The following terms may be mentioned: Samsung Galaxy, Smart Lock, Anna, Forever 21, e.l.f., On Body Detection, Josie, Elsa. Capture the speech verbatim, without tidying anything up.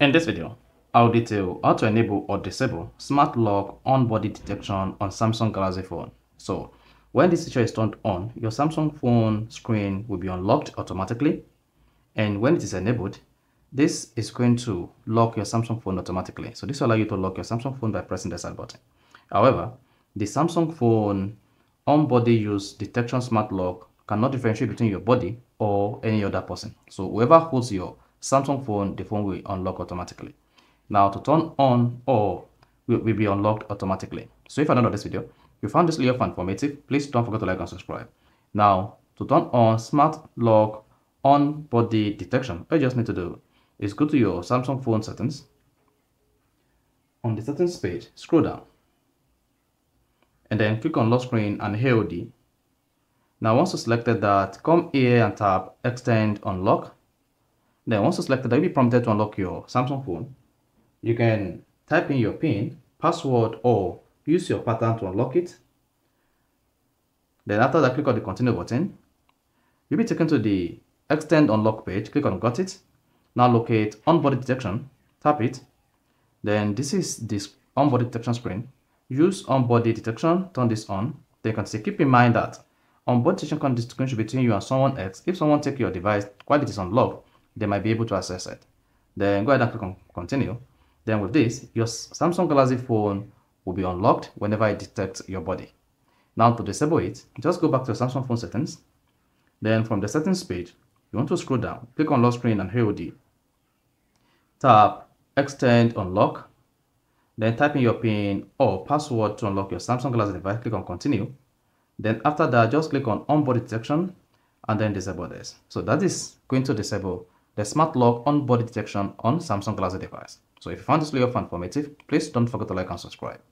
In this video, I'll detail how to enable or disable smart lock on body detection on Samsung Galaxy phone. So when this feature is turned on, your Samsung phone screen will be unlocked automatically, and when it is enabled, this is going to lock your Samsung phone automatically. So this will allow you to lock your Samsung phone by pressing the side button. However, the Samsung phone on body use detection smart lock cannot differentiate between your body or any other person. So whoever holds your Samsung phone, the phone will unlock automatically. Now to turn on or will, will be unlocked automatically. So if you're not on this video, if you found this video informative, please don't forget to like and subscribe. Now to turn on smart lock on body detection, all you just need to do is go to your Samsung phone settings. On the settings page, scroll down and then click on lock screen and H L D. Now once you selected that, come here and tap extend unlock. Then once you selected that, you'll be prompted to unlock your Samsung phone. You can type in your PIN, password, or use your pattern to unlock it. Then after that, click on the continue button. You'll be taken to the extend unlock page. Click on got it. Now locate on body detection, tap it. Then this is this on body detection screen. Use on body detection, turn this on. Then you can see, keep in mind that on body detection can distinguish between you and someone else. If someone takes your device while it is unlocked, they might be able to access it. Then go ahead and click on continue. Then with this, your Samsung Galaxy phone will be unlocked whenever it detects your body. Now to disable it, just go back to your Samsung phone settings. Then from the settings page, you want to scroll down, click on lock screen and H L D. Tap extend unlock. Then type in your PIN or password to unlock your Samsung Galaxy device. Click on continue. Then after that, just click on on body detection and then disable this. So that is going to disable the smart lock on body detection on Samsung Galaxy device. So if you found this video informative, please don't forget to like and subscribe.